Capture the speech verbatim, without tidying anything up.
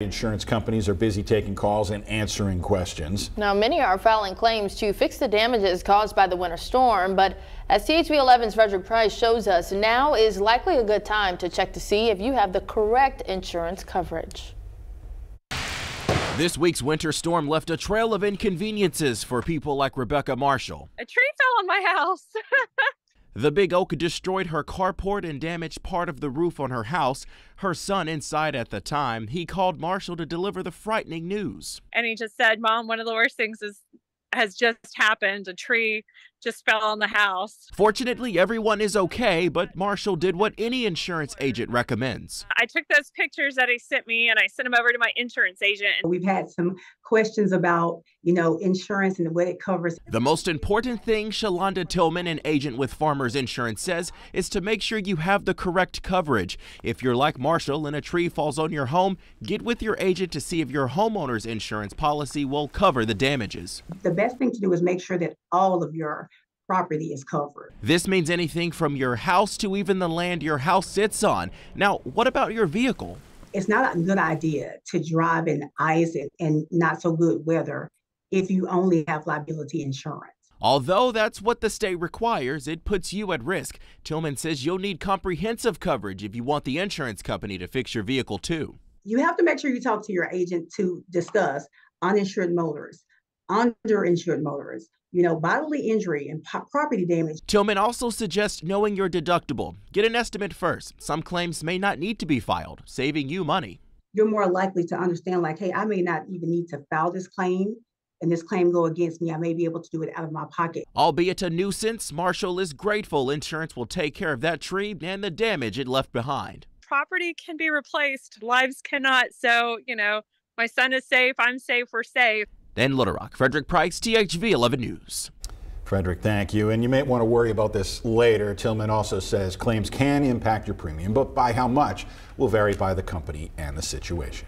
Insurance companies are busy taking calls and answering questions. Now, many are filing claims to fix the damages caused by the winter storm, but as T H V eleven's Frederick Price shows us, now is likely a good time to check to see if you have the correct insurance coverage. This week's winter storm left a trail of inconveniences for people like Rebecca Marshall. A tree fell on my house. The big oak destroyed her carport and damaged part of the roof on her house. Her son inside at the time, he called Marshall to deliver the frightening news. And he just said, "Mom, one of the worst things is, has just happened. A tree just fell on the house." Fortunately, everyone is okay, but Marshall did what any insurance agent recommends. I took those pictures that he sent me and I sent them over to my insurance agent. We've had some questions about, you know, insurance and what it covers. The most important thing, Shalonda Tillman, an agent with Farmers Insurance, says is to make sure you have the correct coverage. If you're like Marshall and a tree falls on your home, get with your agent to see if your homeowner's insurance policy will cover the damages. The best thing to do is make sure that all of your property is covered. This means anything from your house to even the land your house sits on. Now, what about your vehicle? It's not a good idea to drive in ice and not so good weather if you only have liability insurance. Although that's what the state requires, it puts you at risk. Tillman says you'll need comprehensive coverage if you want the insurance company to fix your vehicle too. You have to make sure you talk to your agent to discuss uninsured motors, underinsured motorists, you know, bodily injury and property damage. Tillman also suggests knowing your deductible. Get an estimate first. Some claims may not need to be filed, saving you money. You're more likely to understand, like, hey, I may not even need to file this claim, and this claim go against me. I may be able to do it out of my pocket. Albeit a nuisance, Marshall is grateful insurance will take care of that tree and the damage it left behind. Property can be replaced, lives cannot. So, you know, my son is safe, I'm safe, we're safe. In Little Rock, Frederick Price, T H V eleven News. Frederick, thank you. And you may want to worry about this later. Tillman also says claims can impact your premium, but by how much will vary by the company and the situation.